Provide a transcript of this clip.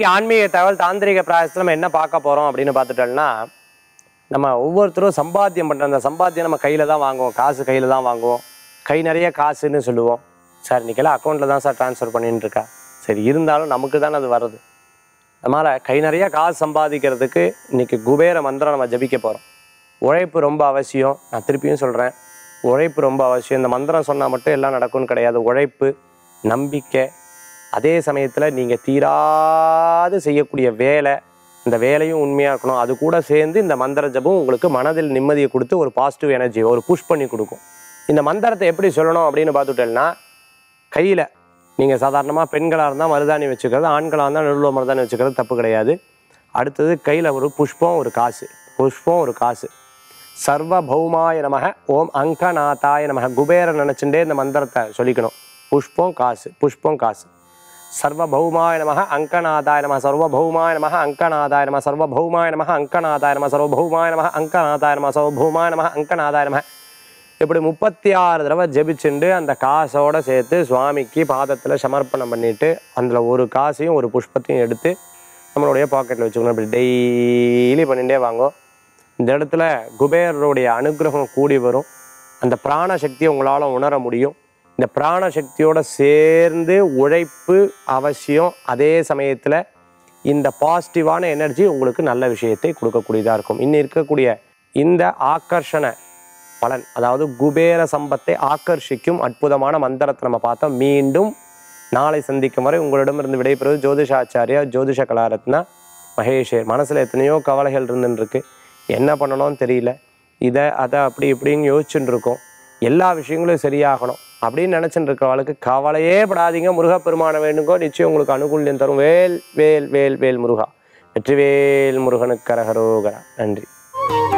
இன்றைக்கி ஆன்மீக தகவல் தாந்திரிக பிராயசத்தில் நம்ம என்ன பார்க்க போகிறோம் அப்படின்னு பார்த்துட்டோம்னா, நம்ம ஒவ்வொருத்தரும் சம்பாத்தியம் பண்ணுற அந்த சம்பாத்தியம் நம்ம கையில் தான் வாங்குவோம், காசு கையில் தான் வாங்குவோம், கை நிறைய காசுன்னு சொல்லுவோம். சார் இன்றைக்கெல்லாம் அக்கௌண்ட்டில் தான் சார் ட்ரான்ஸ்ஃபர் பண்ணிட்டுருக்கா. சரி, இருந்தாலும் நமக்கு தானே அது வருது. நம்மளால் கை நிறைய காசு சம்பாதிக்கிறதுக்கு இன்றைக்கி குபேர மந்திரம் நம்ம ஜபிக்க போகிறோம். உழைப்பு ரொம்ப அவசியம். நான் திருப்பியும் சொல்கிறேன், உழைப்பு ரொம்ப அவசியம். இந்த மந்திரம் சொன்னால் மட்டும் எல்லாம் நடக்கும்னு கிடையாது. உழைப்பு, நம்பிக்கை, அதே சமயத்தில் நீங்கள் தீராது செய்யக்கூடிய வேலை, இந்த வேலையும் உண்மையாக இருக்கணும். அது கூட சேர்ந்து இந்த மந்திர ஜபம் உங்களுக்கு மனதில் நிம்மதியை கொடுத்து ஒரு பாசிட்டிவ் எனர்ஜி, ஒரு புஷ் பண்ணி கொடுக்கும். இந்த மந்திரத்தை எப்படி சொல்லணும் அப்படின்னு பார்த்துட்டேன்னா, கையில் நீங்கள் சாதாரணமாக பெண்களாக இருந்தால் மருதாணி வச்சுக்கிறது, ஆண்களாக இருந்தால் நடுவில் மருதாணி வச்சுக்கிறது தப்பு கிடையாது. அடுத்தது கையில் ஒரு புஷ்பம், ஒரு காசு, புஷ்பம் ஒரு காசு. சர்வபௌமாய நமக, ஓம் அங்கநாதாய நமக. குபேர நினச்சுட்டே இந்த மந்திரத்தை சொல்லிக்கணும். புஷ்பம் காசு, புஷ்பம் காசு. சர்வபௌமாய நமக அங்கநாதாய நமக, சர்வபௌமாய நமக அங்கநாதாய நமக, சர்வபௌமாய நமக அங்கநாதாய நமக, சர்வபௌமாய நமக அங்கநாதாய நமக, சர்வபௌமாய நமக அங்கநாதாய நமக. இப்படி 36 தடவை ஜபிச்சுண்டு அந்த காசோடு சேர்த்து சுவாமிக்கு பாதத்தில் சமர்ப்பணம் பண்ணிவிட்டு, அதில் ஒரு காசையும் ஒரு புஷ்பத்தையும் எடுத்து நம்மளுடைய பாக்கெட்டில் வச்சுக்கணும். இப்படி டெய்லி பண்ணிகிட்டே வாங்கும். இந்த இடத்துல குபேரருடைய அனுகிரகம் கூடி வரும். அந்த பிராணசக்தியை உங்களால் உணர முடியும். இந்த பிராணசக்தியோடு சேர்ந்து உழைப்பு அவசியம். அதே சமயத்தில் இந்த பாசிட்டிவான எனர்ஜி உங்களுக்கு நல்ல விஷயத்தை கொடுக்கக்கூடியதாக இருக்கும். இன்னும் இருக்கக்கூடிய இந்த ஆக்கர்ஷண பலன், அதாவது குபேர சம்பத்தை ஆக்கர்ஷிக்கும் அற்புதமான மந்திரத்தை நம்ம பார்த்தோம். மீண்டும் நாளை சந்திக்கும் வரை உங்களிடமிருந்து விடைபெறுவது ஜோதிஷாச்சாரியா ஜோதிஷ கலாரத்னா மகேஷர். மனசில் எத்தனையோ கவலைகள் இருந்துருக்கு, என்ன பண்ணணும்னு தெரியல, இதை அதை அப்படி இப்படின்னு யோசிச்சுட்டு இருக்கோம். எல்லா விஷயங்களும் சரியாகணும் அப்படின்னு நினச்சிட்டு இருக்கிறவளுக்கு கவலையே படாதீங்க. முருகப்பெருமான வேணுங்கோ, நிச்சயம் உங்களுக்கு அனுகூல்யம் தரும். வேல் வேல் வேல் வேல் முருகா, வெற்றிவேல் முருகனுக்கு கரகரோகரா. நன்றி.